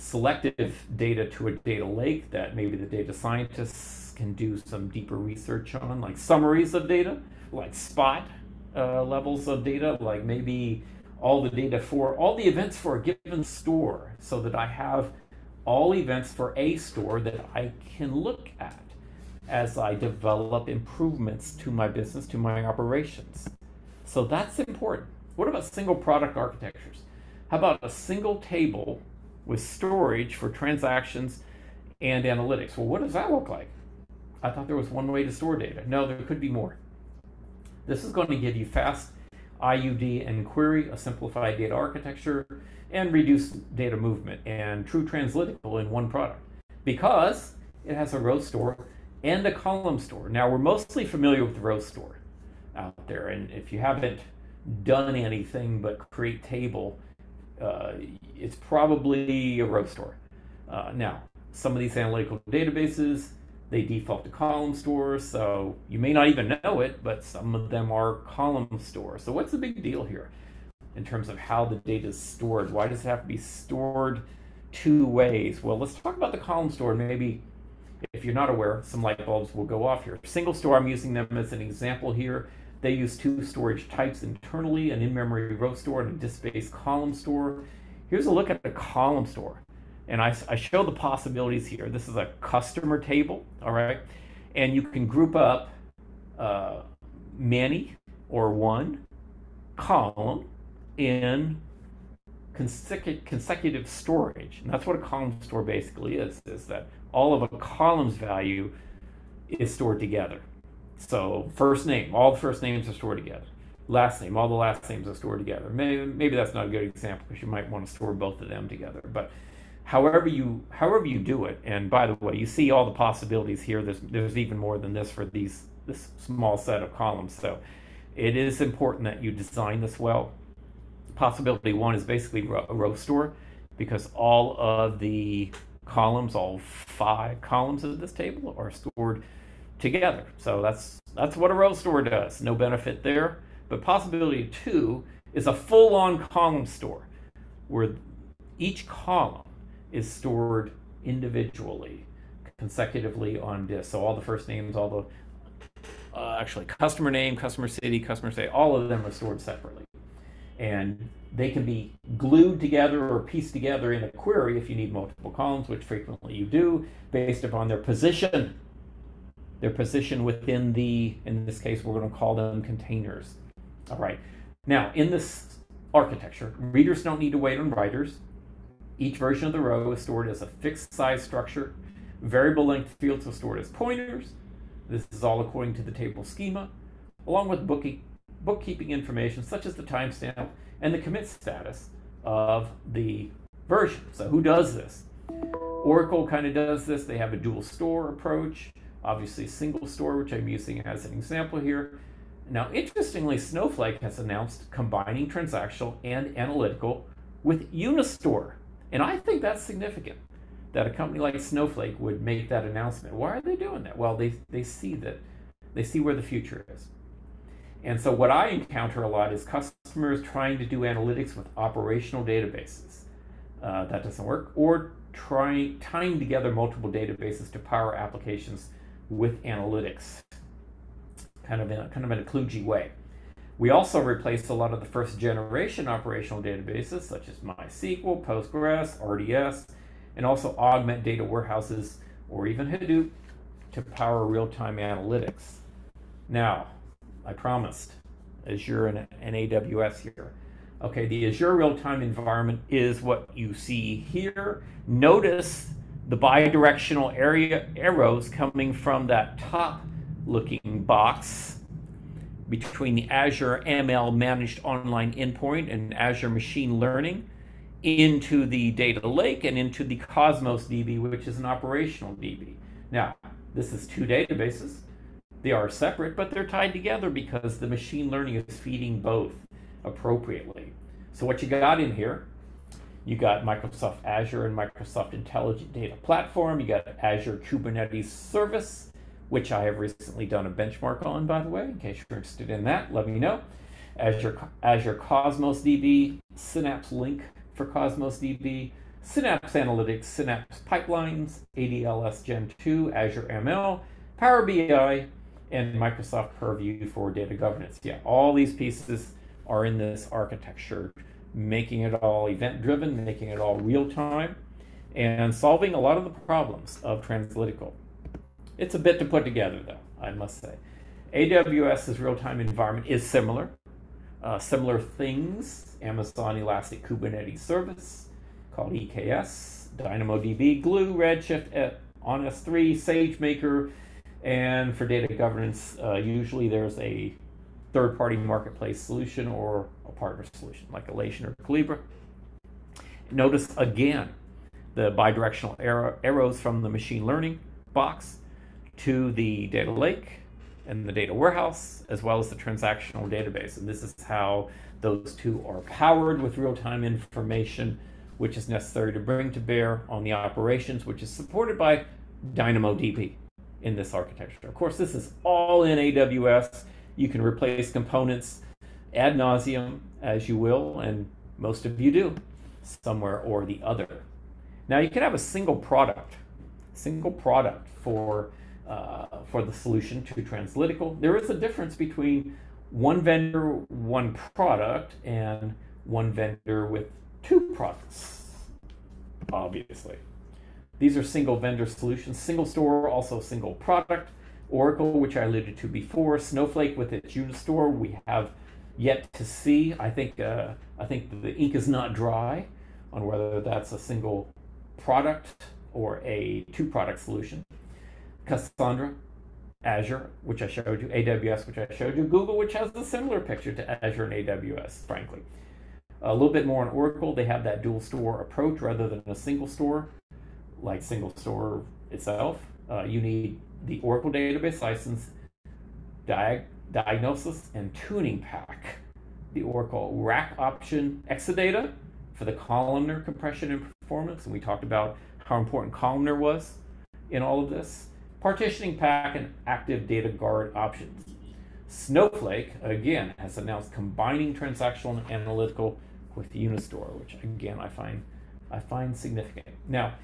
selective data to a data lake that maybe the data scientists can do some deeper research on, like summaries of data, like spot levels of data, like maybe all the data for all the events for a given store, so that I have all events for a store that I can look at as I develop improvements to my business, to my operations. So that's important. What about single product architectures? How about a single table with storage for transactions and analytics? Well, what does that look like? I thought there was one way to store data. No, there could be more. This is going to give you fast IUD and query, a simplified data architecture, and reduced data movement, and true translytical in one product, because it has a row store and a column store. Now, we're mostly familiar with the row store out there, and if you haven't done anything but create table, it's probably a row store. Now, some of these analytical databases, they default to column stores, so you may not even know it, but some of them are column stores. So what's the big deal here in terms of how the data is stored? Why does it have to be stored two ways? Well, let's talk about the column store. Maybe if you're not aware, some light bulbs will go off here. SingleStore, I'm using them as an example here. They use two storage types internally, an in-memory row store and a disk-based column store. Here's a look at the column store. And I show the possibilities here. This is a customer table, all right? And you can group up many or one column in consecutive storage. And that's what a column store basically is that all of a column's value is stored together. So first name, all the first names are stored together. Last name, all the last names are stored together. Maybe that's not a good example, because you might want to store both of them together. But however you do it, and by the way, you see all the possibilities here. There's even more than this for this small set of columns. So it is important that you design this well. Possibility one is basically a row store, because all of the columns, all five columns of this table, are stored together. So that's what a row store does. No benefit there. But possibility two is a full-on column store, where each column is stored individually, consecutively on disk. So all the first names, all the actually customer name, customer city, customer state, all of them are stored separately, and they can be glued together or pieced together in a query if you need multiple columns, which frequently you do, based upon their position within the, in this case, we're going to call them containers. All right. Now, in this architecture, readers don't need to wait on writers. Each version of the row is stored as a fixed size structure. Variable length fields are stored as pointers. This is all according to the table schema, along with bookkeeping information, such as the timestamp and the commit status of the version. So who does this? Oracle kind of does this. They have a dual store approach. Obviously, SingleStore, which I'm using as an example here. Now, interestingly, Snowflake has announced combining transactional and analytical with Unistore. And I think that's significant, that a company like Snowflake would make that announcement. Why are they doing that? Well, they see where the future is. And so what I encounter a lot is customers trying to do analytics with operational databases. That doesn't work. Or tying together multiple databases to power applications with analytics, kind of in a kludgy way. We also replaced a lot of the first generation operational databases, such as MySQL, Postgres, RDS, and also augment data warehouses or even Hadoop to power real-time analytics. Now, I promised Azure and AWS here. Okay, the Azure real-time environment is what you see here. Notice the bidirectional arrows coming from that top-looking box between the Azure ML managed online endpoint and Azure machine learning into the data lake and into the Cosmos DB, which is an operational DB. Now, This is two databases. They are separate, but they're tied together because the machine learning is feeding both appropriately. So what you got in here, you got Microsoft Azure and Microsoft Intelligent Data Platform. You got Azure Kubernetes Service, which I have recently done a benchmark on, by the way, in case you're interested in that, let me know. Azure Cosmos DB, Synapse Link for Cosmos DB, Synapse Analytics, Synapse Pipelines, ADLS Gen 2, Azure ML, Power BI, and Microsoft Purview for data governance. Yeah, all these pieces are in this architecture, making it all event-driven, making it all real-time, and solving a lot of the problems of translytical. It's a bit to put together, though, I must say. AWS's real-time environment is similar. Similar things, Amazon Elastic Kubernetes Service, called EKS, DynamoDB, Glue, Redshift on S3, SageMaker, and for data governance, usually there's a third-party marketplace solution or a partner solution like Elation or Calibra. Notice again the bidirectional arrows from the machine learning box to the data lake and the data warehouse, as well as the transactional database. And this is how those two are powered with real-time information, which is necessary to bring to bear on the operations, which is supported by DynamoDB in this architecture. Of course, this is all in AWS. You can replace components ad nauseum as you will, and most of you do, somewhere or the other. Now you can have a single product for the solution to translytical. There is a difference between one vendor, one product, and one vendor with two products, obviously. These are single vendor solutions. SingleStore, also single product. Oracle, which I alluded to before. Snowflake with its Unistore, we have yet to see. I think the ink is not dry on whether that's a single product or a two-product solution. Cassandra, Azure, which I showed you, AWS, which I showed you, Google, which has a similar picture to Azure and AWS, frankly. A little bit more on Oracle, they have that dual store approach rather than a single store, like SingleStore itself. You need the Oracle database license, diagnosis, and tuning pack. The Oracle rack option, Exadata, for the columnar compression and performance, and we talked about how important columnar was in all of this. Partitioning pack and active data guard options. Snowflake, again, has announced combining transactional and analytical with Unistore, which again, I find significant. Now,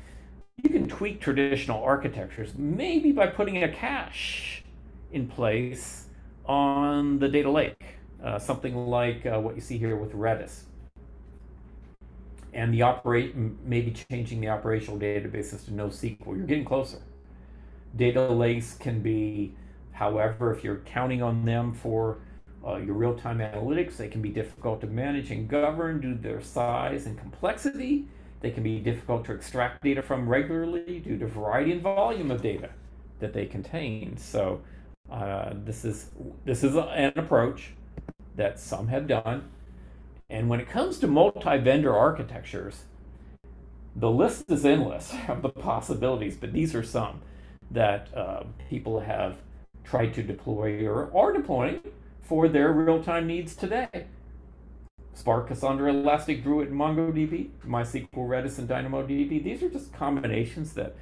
you can tweak traditional architectures, maybe by putting a cache in place on the data lake, something like what you see here with Redis. And maybe changing the operational databases to NoSQL. You're getting closer. Data lakes can be, however, if you're counting on them for your real-time analytics, they can be difficult to manage and govern due to their size and complexity. They can be difficult to extract data from regularly due to variety and volume of data that they contain. So this is an approach that some have done. And when it comes to multi-vendor architectures, the list is endless of the possibilities, but these are some that people have tried to deploy or are deploying for their real-time needs today. Spark, Cassandra, Elastic, Druid, MongoDB, MySQL, Redis, and DynamoDB. These are just combinations that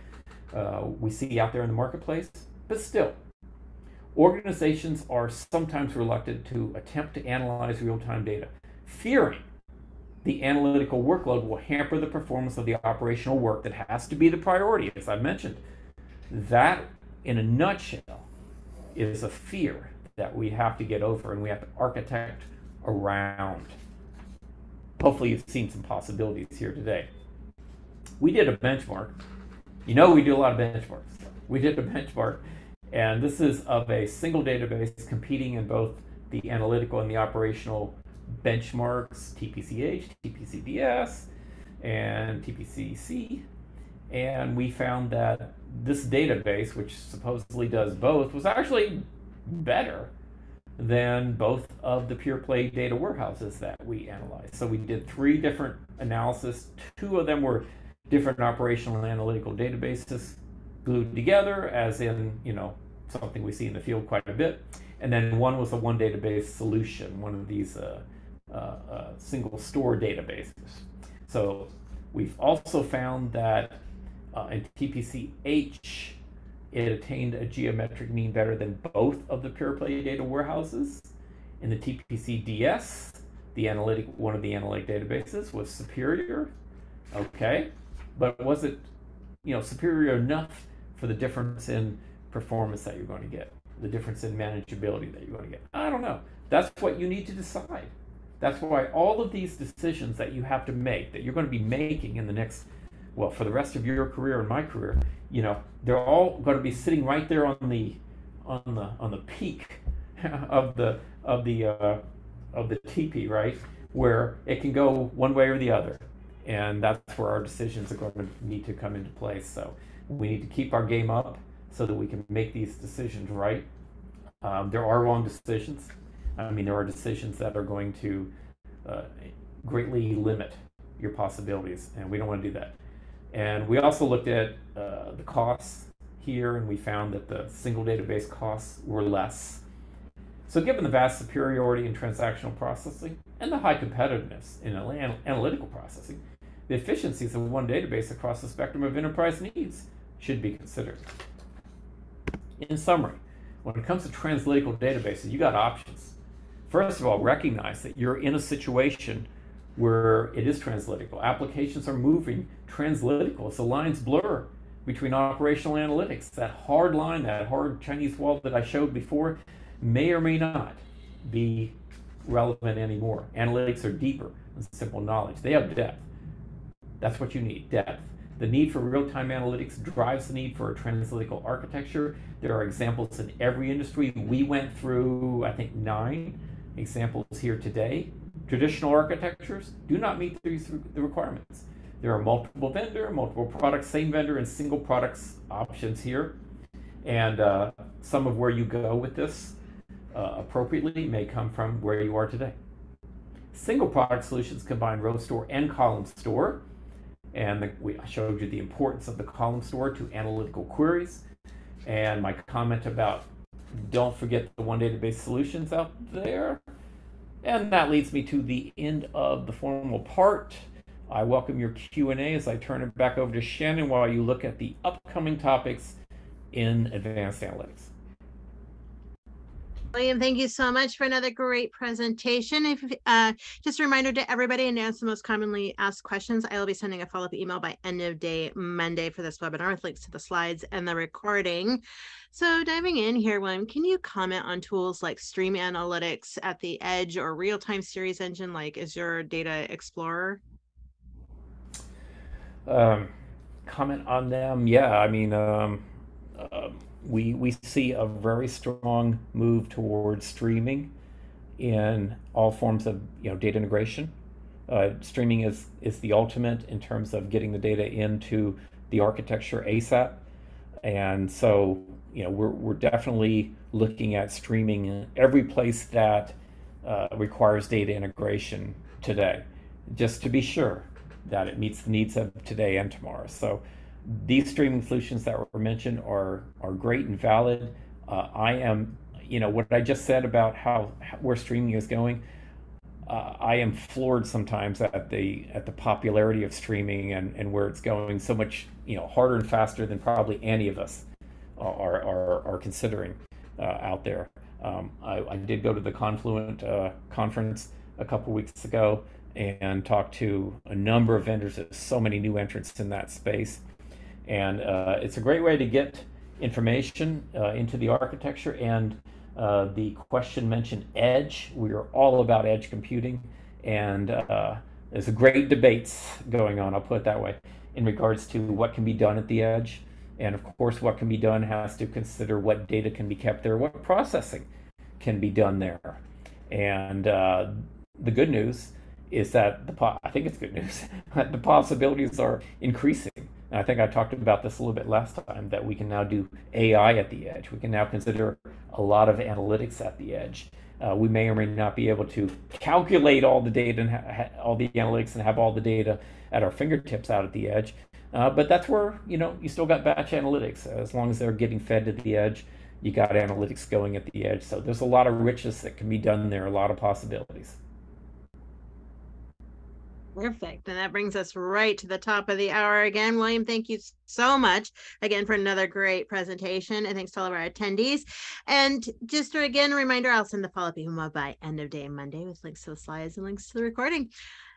we see out there in the marketplace, but still, organizations are sometimes reluctant to attempt to analyze real-time data, fearing the analytical workload will hamper the performance of the operational work that has to be the priority, as I mentioned. That, in a nutshell, is a fear that we have to get over and we have to architect around. Hopefully you've seen some possibilities here today. We did a benchmark. You know we do a lot of benchmarks. We did a benchmark, and this is of a single database competing in both the analytical and the operational benchmarks, TPC-H, TPC-DS, and TPC-C. And we found that this database, which supposedly does both, was actually better than both of the pure play data warehouses that we analyzed. So we did three different analyses. Two of them were different operational and analytical databases. glued together, as in, you know, something we see in the field quite a bit. And then one was a one database solution, one of these single store databases. So we've also found that in TPC-H, it attained a geometric mean better than both of the pure play data warehouses. In the TPC-DS, the analytic, one of the analytic databases was superior. Okay, but was it, you know, superior enough for the difference in performance that you're going to get, the difference in manageability that you're going to get? I don't know. That's what you need to decide. That's why all of these decisions that you have to make, that you're going to be making in the next, well, for the rest of your career and my career, you know, they're all going to be sitting right there on the peak of the TP, right, where it can go one way or the other, and that's where our decisions are going to need to come into place. So we need to keep our game up so that we can make these decisions right. There are wrong decisions. I mean, there are decisions that are going to greatly limit your possibilities, and we don't want to do that. And we also looked at the costs here, and we found that the single database costs were less. So given the vast superiority in transactional processing and the high competitiveness in analytical processing, the efficiencies of one database across the spectrum of enterprise needs should be considered. In summary, when it comes to translytical databases, you got options. First of all, recognize that you're in a situation where it is translytical. Applications are moving translytical. It's a lines blur between operational analytics. That hard line, that hard Chinese wall that I showed before, may or may not be relevant anymore. Analytics are deeper than simple knowledge. They have depth. That's what you need, depth. The need for real-time analytics drives the need for a translytical architecture. There are examples in every industry. We went through, I think, 9 examples here today. Traditional architectures do not meet the requirements. There are multiple vendor, multiple products, same vendor, and single products options here. And some of where you go with this appropriately may come from where you are today. Single product solutions combine row store and column store. And I showed you the importance of the column store to analytical queries. And my comment about don't forget the one database solutions out there. And that leads me to the end of the formal part. I welcome your Q&A as I turn it back over to Shannon while you look at the upcoming topics in advanced analytics. William, thank you so much for another great presentation. If, just a reminder to everybody, announce the most commonly asked questions. I will be sending a follow-up email by end of day Monday for this webinar with links to the slides and the recording. So diving in here, William, can you comment on tools like Stream Analytics at the Edge or real-time series engine like Azure Data Explorer? Comment on them? Yeah, I mean, we see a very strong move towards streaming in all forms of, you know, data integration. Streaming is the ultimate in terms of getting the data into the architecture ASAP. And so, you know, we're definitely looking at streaming in every place that requires data integration today, just to be sure that it meets the needs of today and tomorrow. So these streaming solutions that were mentioned are great and valid. I am, you know, what I just said about how where streaming is going, I am floored sometimes at the popularity of streaming and where it's going, so much, you know, harder and faster than probably any of us are considering out there. I did go to the Confluent conference a couple weeks ago and talked to a number of vendors. There's so many new entrants in that space. And it's a great way to get information into the architecture. And the question mentioned edge. We are all about edge computing, and there's a great debates going on, I'll put it that way, in regards to what can be done at the edge. And of course, what can be done has to consider what data can be kept there, what processing can be done there. And the good news is that I think it's good news that the possibilities are increasing. And I think I talked about this a little bit last time, that we can now do AI at the edge. We can now consider a lot of analytics at the edge. We may or may not be able to calculate all the data and all the analytics and have all the data at our fingertips out at the edge, But that's where, you know, you still got batch analytics. As long as they're getting fed to the edge, you got analytics going at the edge. So there's a lot of richness that can be done there, a lot of possibilities. Perfect. And that brings us right to the top of the hour again. William, thank you so much again for another great presentation. And thanks to all of our attendees. And just again, a reminder, I'll send the follow-up email by end of day Monday with links to the slides and links to the recording.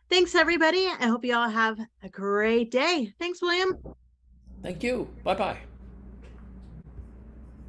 Thanks, everybody. I hope you all have a great day. Thanks, William. Thank you. Bye-bye.